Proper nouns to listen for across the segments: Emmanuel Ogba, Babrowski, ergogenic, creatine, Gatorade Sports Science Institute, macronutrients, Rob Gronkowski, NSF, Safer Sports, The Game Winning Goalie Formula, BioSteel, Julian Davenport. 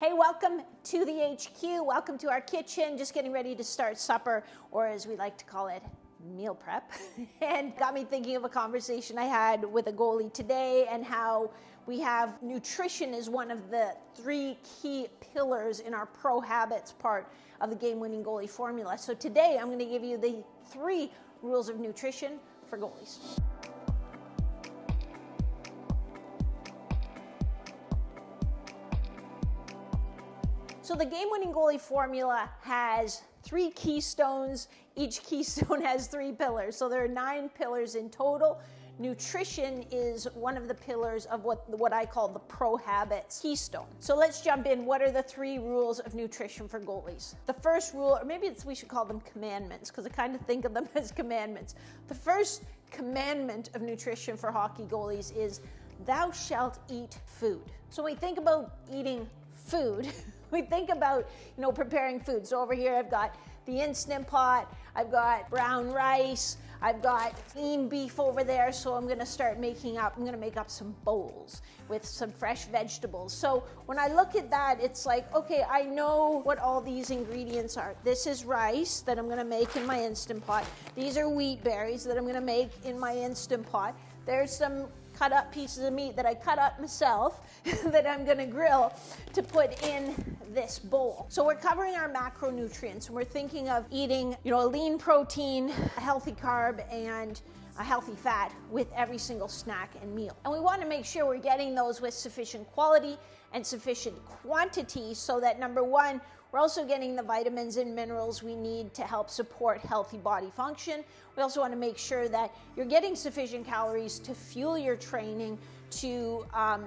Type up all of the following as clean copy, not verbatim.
Hey, welcome to the HQ. Welcome to our kitchen. Just getting ready to start supper, or as we like to call it, meal prep. And got me thinking of a conversation I had with a goalie today and how we have nutrition is one of the three key pillars in our pro habits part of the Game Winning Goalie Formula. So today I'm going to give you the 3 rules of nutrition for goalies. So the Game Winning Goalie Formula has 3 keystones. Each keystone has 3 pillars. So there are 9 pillars in total. Nutrition is one of the pillars of what I call the pro habits keystone. So let's jump in. What are the 3 rules of nutrition for goalies? The first rule, or maybe we should call them commandments, because I kind of think of them as commandments. The first commandment of nutrition for hockey goalies is thou shalt eat food. So when we think about eating food, we think about, you know, preparing food. So over here I've got the Instant Pot, I've got brown rice, I've got lean beef over there. So I'm gonna start making up, I'm gonna make up some bowls with some fresh vegetables. So when I look at that, it's like, okay, I know what all these ingredients are. This is rice that I'm gonna make in my Instant Pot. These are wheat berries that I'm gonna make in my Instant Pot. There's some cut up pieces of meat that I cut up myself that I'm gonna grill to put in this bowl. So we're covering our macronutrients and we're thinking of eating, you know, a lean protein, a healthy carb, and a healthy fat with every single snack and meal. And we wanna make sure we're getting those with sufficient quality and sufficient quantity so that, number one, we're also getting the vitamins and minerals we need to help support healthy body function. We also want to make sure that you're getting sufficient calories to fuel your training, to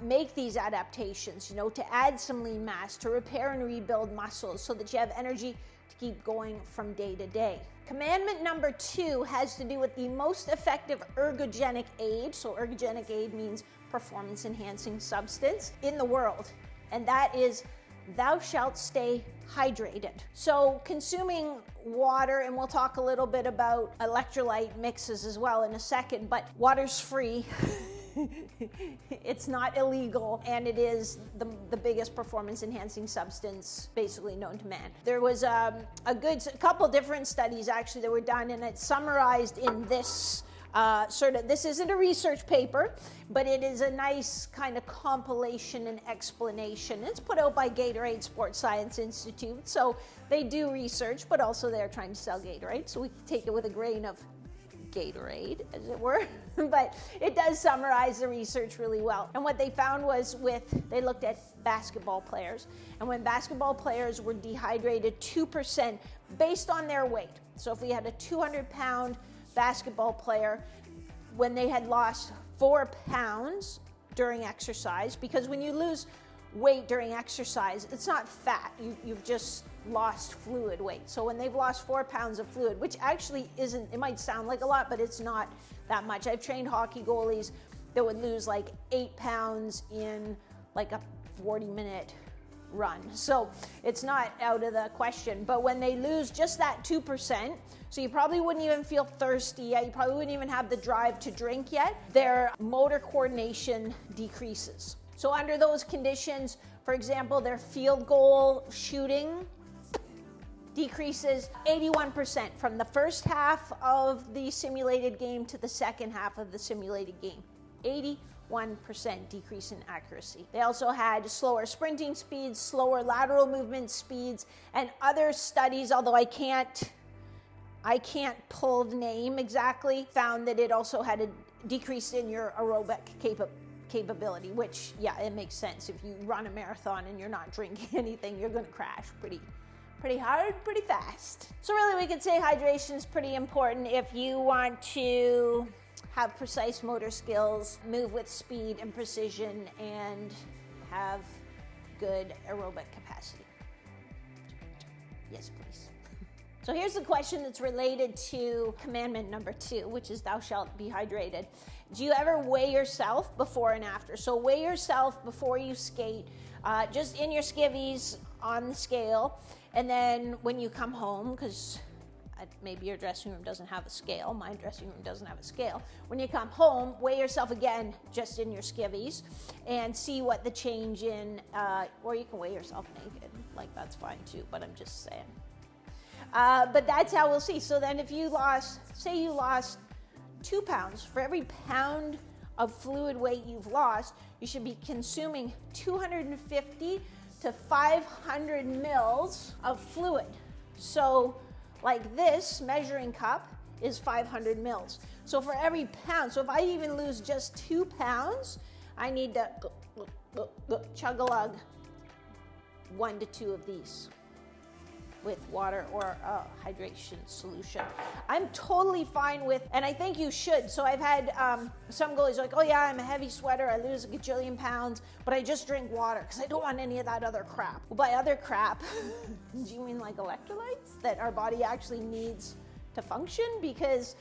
make these adaptations, you know, to add some lean mass, to repair and rebuild muscles so that you have energy to keep going from day to day. Commandment number 2 has to do with the most effective ergogenic aid. So ergogenic aid means performance enhancing substance in the world, and that is thou shalt stay hydrated. So consuming water, and we'll talk a little bit about electrolyte mixes as well in a second, but water's free. It's not illegal, and it is the biggest performance enhancing substance basically known to man. There was a couple different studies actually that were done, and it's summarized in this sort of, this isn't a research paper, but it is a nice kind of compilation and explanation. It's put out by Gatorade Sports Science Institute, so they do research, but also they're trying to sell Gatorade, so we can take it with a grain of Gatorade, as it were, but it does summarize the research really well. And what they found was they looked at basketball players, and when basketball players were dehydrated 2% based on their weight. So if we had a 200-pound basketball player, when they had lost 4 pounds during exercise, because when you lose weight during exercise, it's not fat, you've just lost fluid weight. So when they've lost 4 pounds of fluid, which actually isn't, it might sound like a lot, but it's not that much. I've trained hockey goalies that would lose like 8 pounds in like a 40-minute run. So it's not out of the question, but when they lose just that 2%, so you probably wouldn't even feel thirsty yet, you probably wouldn't even have the drive to drink yet, their motor coordination decreases. So under those conditions, for example, their field goal shooting decreases 81% from the first half of the simulated game to the second half of the simulated game. 81% decrease in accuracy. They also had slower sprinting speeds, slower lateral movement speeds, and other studies, although I can't pull the name exactly, found that it also had a decrease in your aerobic capability, which, yeah, it makes sense. If you run a marathon and you're not drinking anything, you're gonna crash pretty hard, pretty fast. So really, we could say hydration is pretty important if you want to have precise motor skills, move with speed and precision, and have good aerobic capacity. Yes, please. So here's the question that's related to commandment number 2, which is thou shalt be hydrated. Do you ever weigh yourself before and after? So weigh yourself before you skate, just in your skivvies on the scale, and then when you come home, because Maybe your dressing room doesn't have a scale. My dressing room doesn't have a scale. When you come home, weigh yourself again just in your skivvies and see what the change in, or you can weigh yourself naked. Like, that's fine too, but I'm just saying. But that's how we'll see. So then if you lost, say you lost 2 pounds, for every pound of fluid weight you've lost, you should be consuming 250 to 500 mils of fluid. So like this measuring cup is 500 mils. So for every pound, so if I even lose just 2 pounds, I need to chug-a-lug 1 to 2 of these with water or a hydration solution. I'm totally fine with, and I think you should. So I've had some goalies like, oh yeah, I'm a heavy sweater, I lose a gajillion pounds, but I just drink water because I don't want any of that other crap. Well, by other crap, do you mean like electrolytes that our body actually needs to function? Because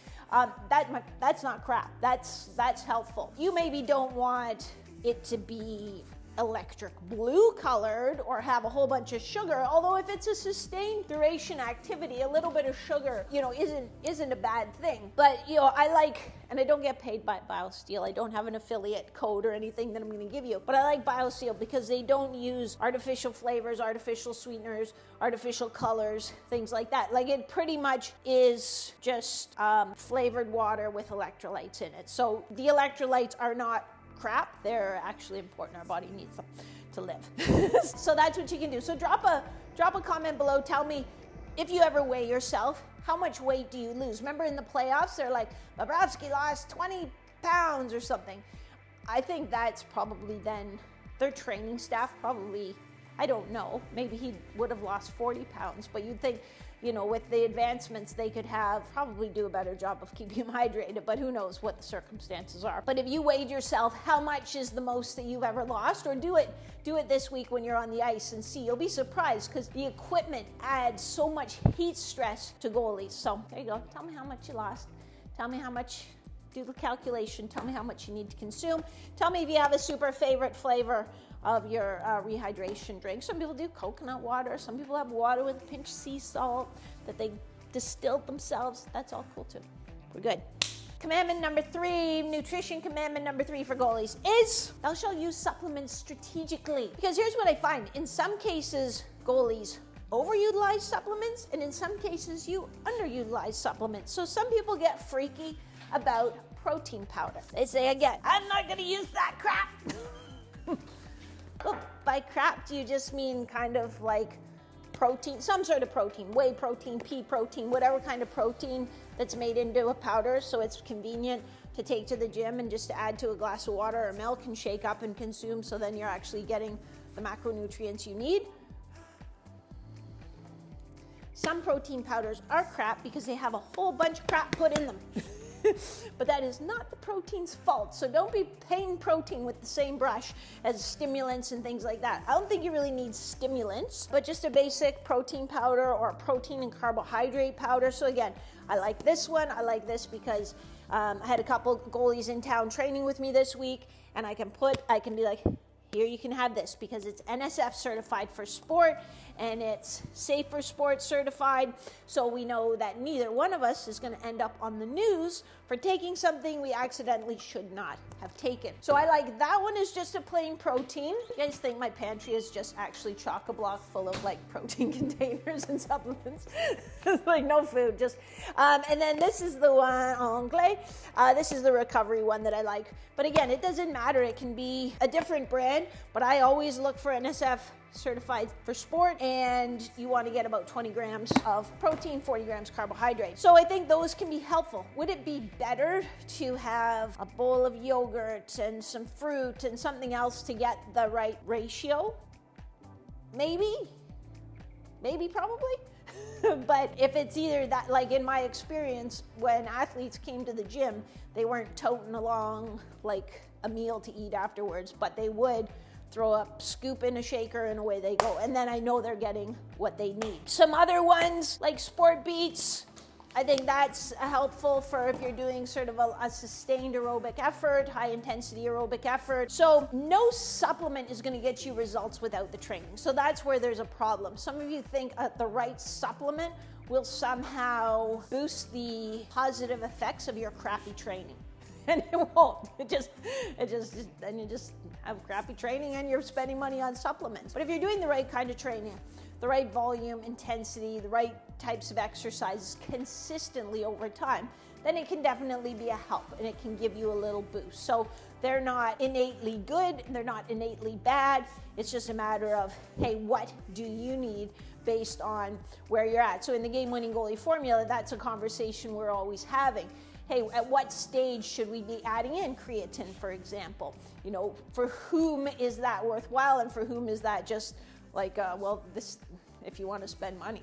that's not crap, that's helpful. You maybe don't want it to be electric blue colored or have a whole bunch of sugar, although if it's a sustained duration activity, a little bit of sugar, you know, isn't a bad thing. But, you know, I like, and I don't get paid by BioSteel, I don't have an affiliate code or anything that I'm going to give you, but I like BioSteel because they don't use artificial flavors, artificial sweeteners, artificial colors, things like that. Like, it pretty much is just flavored water with electrolytes in it. So the electrolytes are not crap, they're actually important. Our body needs them to live. So that's what you can do. So drop a comment below. Tell me if you ever weigh yourself, how much weight do you lose? Remember in the playoffs, they're like, Babrowski lost 20 pounds or something. I think that's probably then their training staff probably, I don't know, maybe he would have lost 40 pounds, but you'd think, you know, with the advancements, they could have probably do a better job of keeping him hydrated, but who knows what the circumstances are. But if you weighed yourself, how much is the most that you've ever lost? Or do it this week when you're on the ice and see. You'll be surprised because the equipment adds so much heat stress to goalies. So there you go. Tell me how much you lost. Tell me how much, do the calculation. Tell me how much you need to consume. Tell me if you have a super favorite flavor of your rehydration drink. Some people do coconut water, some people have water with a pinch of sea salt that they distilled themselves. That's all cool too. We're good. Commandment number 3, nutrition commandment number 3 for goalies is thou shalt use supplements strategically. Because here's what I find. In some cases, goalies overutilize supplements, and in some cases, you underutilize supplements. So some people get freaky about protein powder. They say again, I'm not gonna use that crap. Well, by crap, do you just mean kind of like protein, some sort of protein, whey protein, pea protein, whatever kind of protein that's made into a powder so it's convenient to take to the gym and just add to a glass of water or milk and shake up and consume, so then you're actually getting the macronutrients you need? Some protein powders are crap because they have a whole bunch of crap put in them. But that is not the protein's fault. So don't be painting protein with the same brush as stimulants and things like that. I don't think you really need stimulants, but just a basic protein powder or a protein and carbohydrate powder. So again, I like this one. I like this because I had a couple goalies in town training with me this week, and I can be like, here you can have this because it's NSF certified for sport and it's Safer Sports certified. So we know that neither one of us is going to end up on the news for taking something we accidentally should not have taken. So I like that one as just a plain protein. You guys think my pantry is just actually chock-a-block full of like protein containers and supplements. It's like no food, just. And then this is the one, Anglais. This is the recovery one that I like. But again, it doesn't matter. It can be a different brand. But I always look for NSF certified for sport, and you want to get about 20 grams of protein, 40 grams carbohydrate. So I think those can be helpful. Would it be better to have a bowl of yogurt and some fruit and something else to get the right ratio? Maybe, probably. But if it's either that, like in my experience, when athletes came to the gym, they weren't toting along like a meal to eat afterwards, but they would throw a scoop in a shaker and away they go. And then I know they're getting what they need. Some other ones like sport beats, I think that's helpful for if you're doing sort of a sustained aerobic effort, high intensity aerobic effort. So no supplement is going to get you results without the training. So that's where there's a problem. Some of you think the right supplement will somehow boost the positive effects of your crappy training. And it won't. Then you just have crappy training and you're spending money on supplements. But if you're doing the right kind of training, the right volume, intensity, the right types of exercises consistently over time, then it can definitely be a help and it can give you a little boost. So they're not innately good, they're not innately bad. It's just a matter of, hey, what do you need based on where you're at? So in the game-winning goalie formula, that's a conversation we're always having. Hey, at what stage should we be adding in creatine, for example? You know, for whom is that worthwhile and for whom is that just like, well, this, if you want to spend money,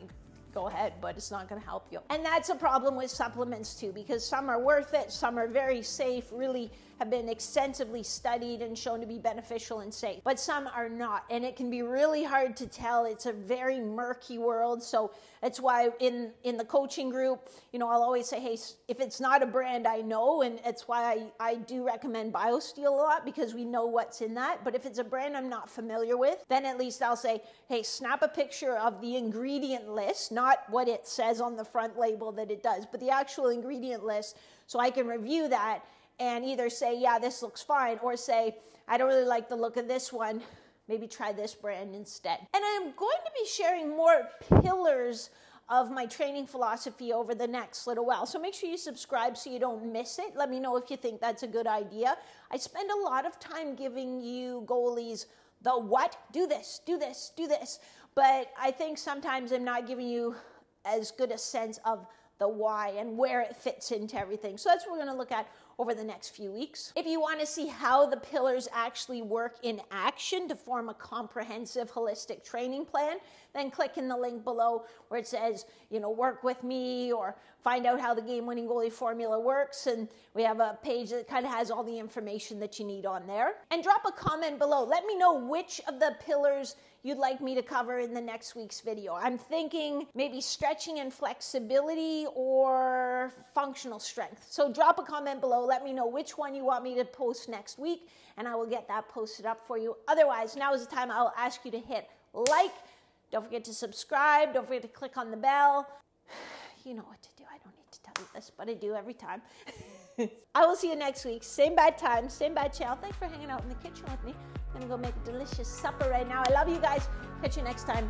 go ahead, but it's not going to help you. And that's a problem with supplements too, because some are worth it, some are very safe, really have been extensively studied and shown to be beneficial and safe, but some are not. And it can be really hard to tell. It's a very murky world. So that's why in the coaching group, you know, I'll always say, hey, if it's not a brand, I know. And it's why I do recommend BioSteel a lot, because we know what's in that. But if it's a brand I'm not familiar with, then at least I'll say, hey, snap a picture of the ingredient list, not what it says on the front label that it does, but the actual ingredient list, so I can review that and either say, yeah, this looks fine, or say, I don't really like the look of this one, maybe try this brand instead. And I'm going to be sharing more pillars of my training philosophy over the next little while. So make sure you subscribe so you don't miss it. Let me know if you think that's a good idea. I spend a lot of time giving you goalies the what, do this, do this, do this. But I think sometimes I'm not giving you as good a sense of the why and where it fits into everything. So that's what we're gonna look at over the next few weeks. If you wanna see how the pillars actually work in action to form a comprehensive, holistic training plan, then click in the link below where it says, you know, work with me or find out how the game-winning goalie formula works. And we have a page that kind of has all the information that you need on there. And drop a comment below. Let me know which of the pillars you'd like me to cover in the next week's video. I'm thinking maybe stretching and flexibility or functional strength. So drop a comment below. Let me know which one you want me to post next week, and I will get that posted up for you. Otherwise, now is the time I'll ask you to hit like. Don't forget to subscribe. Don't forget to click on the bell. You know what to do. I don't need to tell you this, but I do every time. I will see you next week. Same bad time, same bad channel. Thanks for hanging out in the kitchen with me. I'm going to go make a delicious supper right now. I love you guys. Catch you next time.